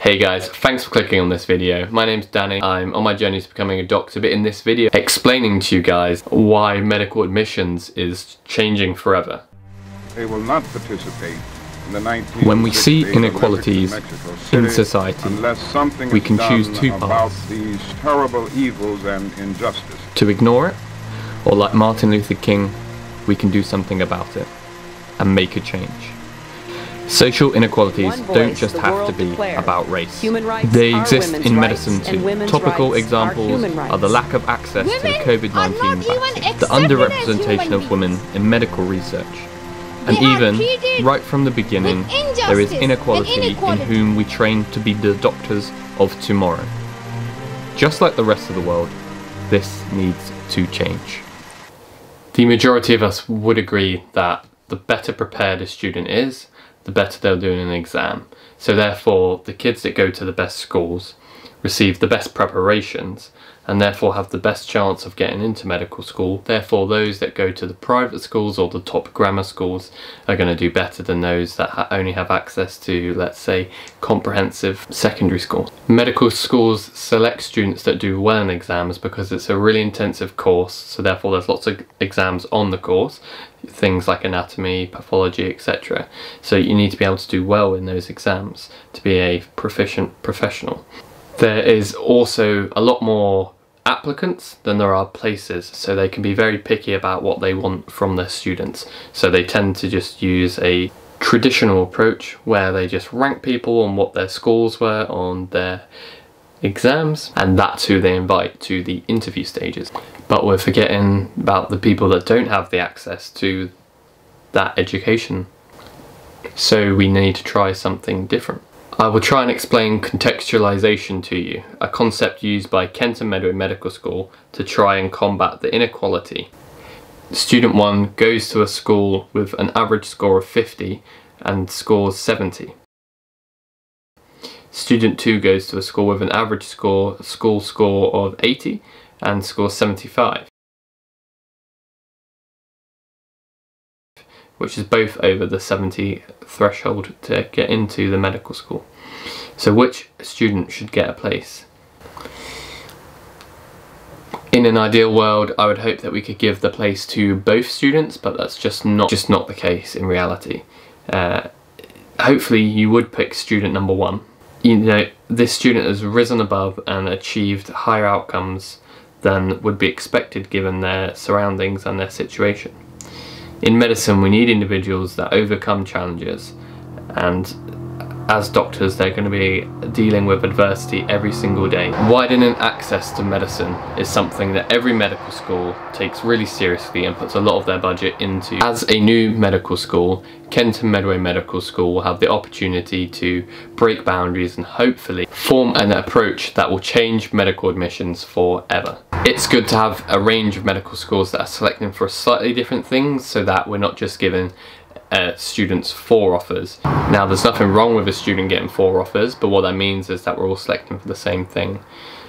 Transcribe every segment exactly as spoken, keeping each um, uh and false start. Hey guys, thanks for clicking on this video. My name's Danny. I'm on my journey to becoming a doctor, but in this video, explaining to you guys why medical admissions is changing forever. They will not participate in the nineteenth when we see inequalities in society, we can choose two paths: these terrible evils and injustice. To ignore it, or like Martin Luther King, we can do something about it and make a change. Social inequalities voice, don't just have to be declares. About race. They exist in medicine too. Topical examples are, are the lack of access women to the COVID nineteen vaccine, the underrepresentation of women in medical research, and they even, right from the beginning, there is inequality, inequality in whom we train to be the doctors of tomorrow. Just like the rest of the world, this needs to change. The majority of us would agree that the better prepared a student is, the better they'll do in an exam. So therefore, the kids that go to the best schools receive the best preparations and therefore have the best chance of getting into medical school. Therefore, those that go to the private schools or the top grammar schools are going to do better than those that ha- only have access to, let's say, comprehensive secondary schools. Medical schools select students that do well in exams because it's a really intensive course, so therefore there's lots of exams on the course, things like anatomy, pathology, et cetera. So you need to be able to do well in those exams to be a proficient professional. There is also a lot more applicants than there are places, so they can be very picky about what they want from their students. So they tend to just use a traditional approach where they just rank people on what their scores were on their exams, and that's who they invite to the interview stages. But we're forgetting about the people that don't have the access to that education. So we need to try something different. I will try and explain contextualization to you, a concept used by Kent and Medway Medical School to try and combat the inequality. Student one goes to a school with an average score of fifty and scores seventy. Student two goes to a school with an average score, school score of eighty and scores seventy-five, which is both over the seventy threshold to get into the medical school. So which student should get a place? In an ideal world, I would hope that we could give the place to both students, but that's just not just not the case in reality. Uh, hopefully you would pick student number one. You know, this student has risen above and achieved higher outcomes than would be expected given their surroundings and their situation. In medicine, we need individuals that overcome challenges, and as doctors they're going to be dealing with adversity every single day. Widening access to medicine is something that every medical school takes really seriously and puts a lot of their budget into. As a new medical school, Kent and Medway Medical School will have the opportunity to break boundaries and hopefully form an approach that will change medical admissions forever. It's good to have a range of medical schools that are selecting for slightly different things so that we're not just given uh, students four offers. Now, there's nothing wrong with a student getting four offers, but what that means is that we're all selecting for the same thing.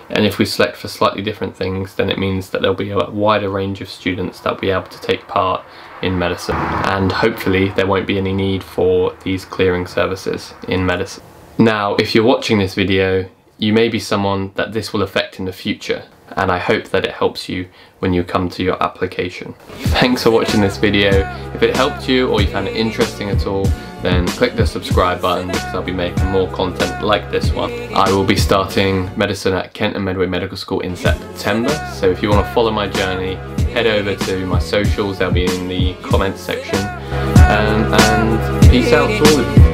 And if we select for slightly different things, then it means that there'll be a wider range of students that will be able to take part in medicine. And hopefully there won't be any need for these clearing services in medicine. Now, if you're watching this video, you may be someone that this will affect in the future, and I hope that it helps you when you come to your application. Thanks for watching this video. If it helped you or you found it interesting at all, then click the subscribe button because I'll be making more content like this one. I will be starting medicine at Kent and Medway Medical School in September, so if you want to follow my journey, head over to my socials, they'll be in the comments section. Um, and peace out to all of you.